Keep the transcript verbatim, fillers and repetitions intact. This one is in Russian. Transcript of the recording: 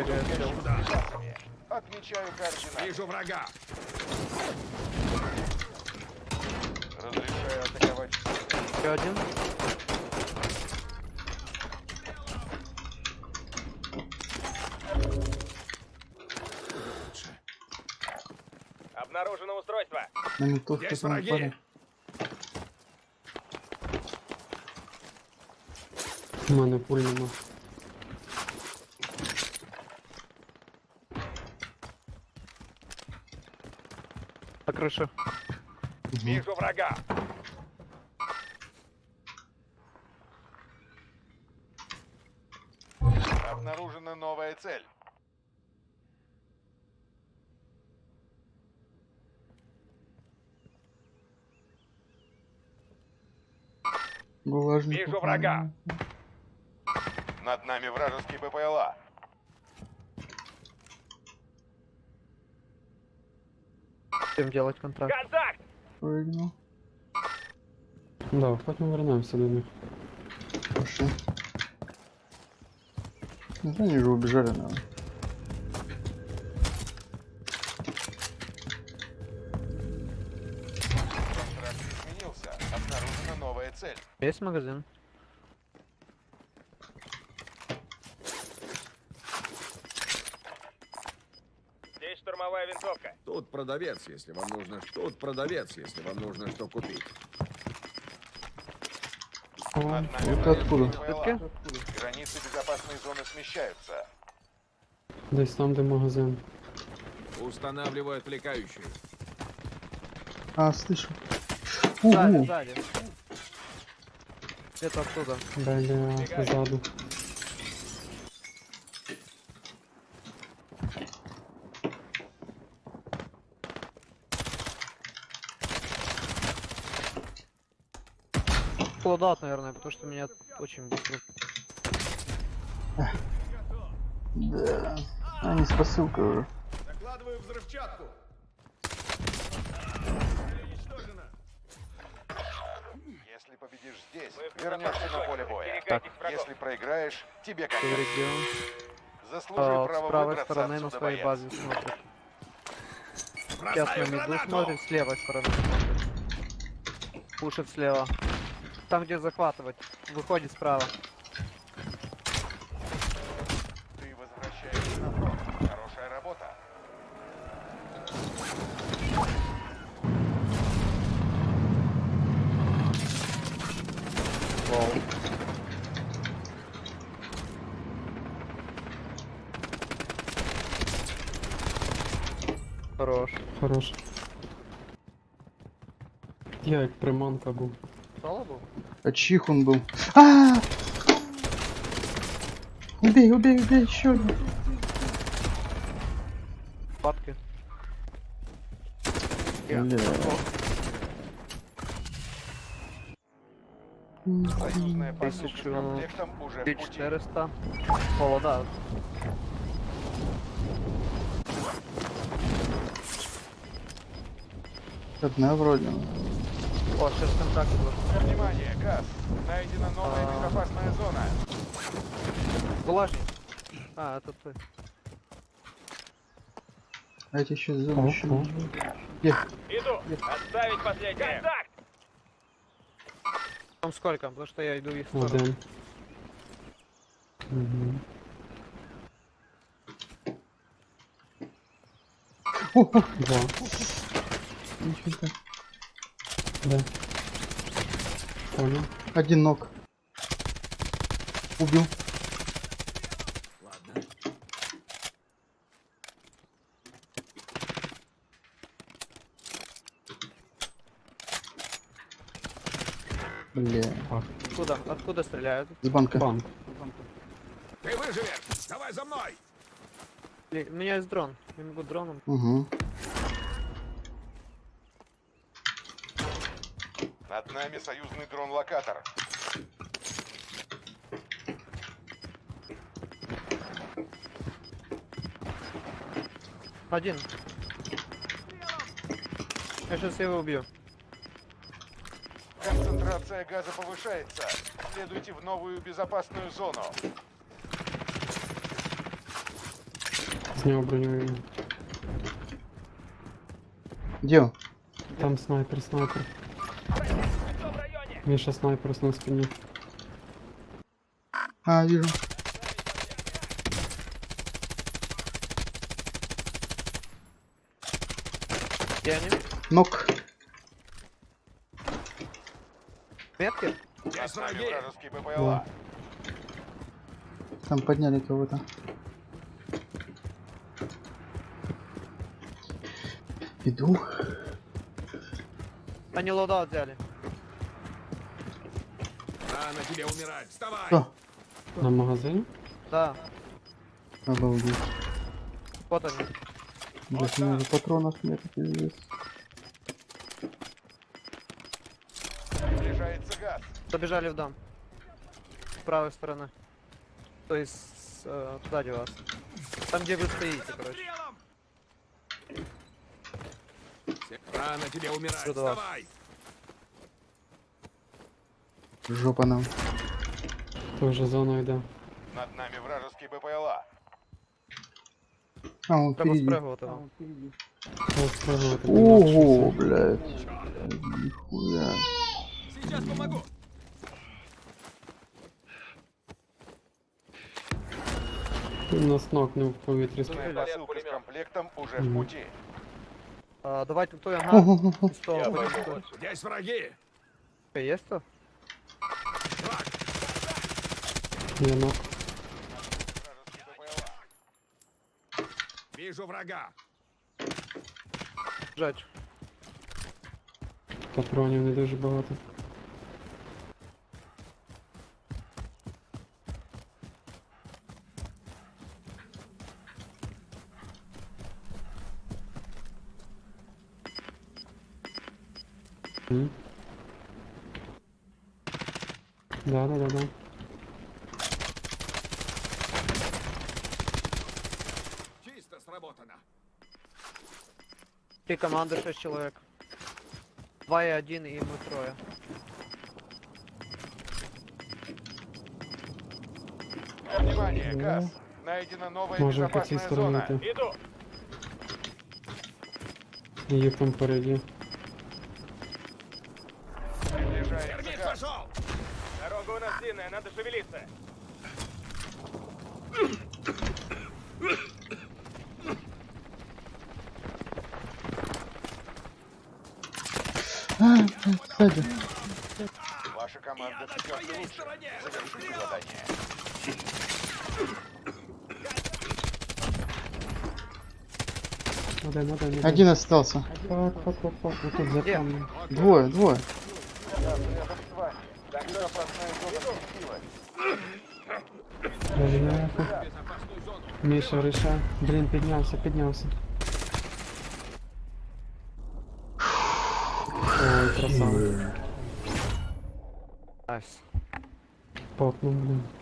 Отмечаю координаты. Вижу врага. Разрешаю атаковать. Еще один. Обнаружено устройство. Здесь враги. Монопольно. На крыше. Вижу врага. Обнаружена новая цель. Гулажник. Вижу врага. Над нами вражеский БПЛА. Всем делать контракт. Контакт! Прыгнул. Да, хоть мы вернемся до них. Пошли. Ну, они же убежали, наверное. Контракт изменился. Обнаружена новая цель. Есть магазин? Винтовка. Тут продавец, если вам нужно. Тут продавец, если вам нужно что купить. О, это откуда? откуда? Границы безопасной зоны смещаются. Здесь там где магазин. Устанавливаю отвлекающую. А, слышу. Сзади, сзади. Это оттуда. Бля, позаду. Солдат, наверное, потому что меня очень быстро. Да. А не с посылкой уже. Закладываю взрывчатку. Если победишь здесь, вернешься на поле боя. Так. Если проиграешь, тебе конец. Заслужи а, право с правой стороны на своей базе смотрит. Сейчас на меду смотрит, с левой стороны смотрит. Пушит слева. Там, где захватывать, выходит справа. Ты возвращаешься на фронт. Хорошая работа. Вау. Хорош. Хорош. Я как приманка был. А чих он был. А! Убей, убей, убей, еще один. Папки. тысяча четыреста. Холода. Одна вроде. О, сейчас контакт был. Внимание, газ. Найдена новая а... безопасная зона. Влажник. А, это ты. Давайте еще зону. Иду. Отставить последний. Контакт! Там сколько? Потому что я иду в их сторону. Угу. Да. Ничего-то. Да. Понял. Один ног. Убил. Ладно. Бля. Откуда? Откуда стреляют? С банка. Банк. Ты выживешь! Давай за мной! Блин, у меня есть дрон. Я могу дроном. Угу. Над нами союзный дрон-локатор. Один. Я сейчас его убью. Концентрация газа повышается. Следуйте в новую безопасную зону. Снял броню. Где он? Там снайпер, снайпер. Миша, снайпер на спине. А, вижу. Где они? Нок. Метки? Я знаю, вражеские БПЛА. Там подняли кого-то. Иду. Они лода взяли. А, на тебе умирать. Вставай! Что? На магазине? Да. Обалдеть. Вот они. Здесь у меня же патронов нет. Приближается газ. Побежали в дом. С правой стороны. То есть э, сзади вас. Там, где вы стоите, короче. Рано тебе умирать, вставай! Жопа нам. Тоже зоной, да. Над нами вражеский БПЛА. А, он впереди. Ого, блядь. Нихуя. Сейчас помогу. Ты нас нокнул в поветре. С комплектом уже в пути. А, давайте кто я могу. Здесь враги. Есть кто? Я ног. Вижу врага. Жать. Патронов не дуже багато. Mm. Да, да, да, да. Чисто сработано. Три команды, шесть человек. Два и один, и мы трое. Внимание, газ. Найдена новая безопасная зона. Иду. Ее там порядил. Дорога у нас длинная, надо шевелиться. А, сзади. Ваша команда сейчас лучше. Завершите задание. Ну, дай, ну, дай, ну, дай. Один остался. Один. Пак, пак, пак. Вот тут за камнем. Двое, двое. Миша, Рыша. Блин, поднялся, поднялся. Ой, красава. Попнул, блин.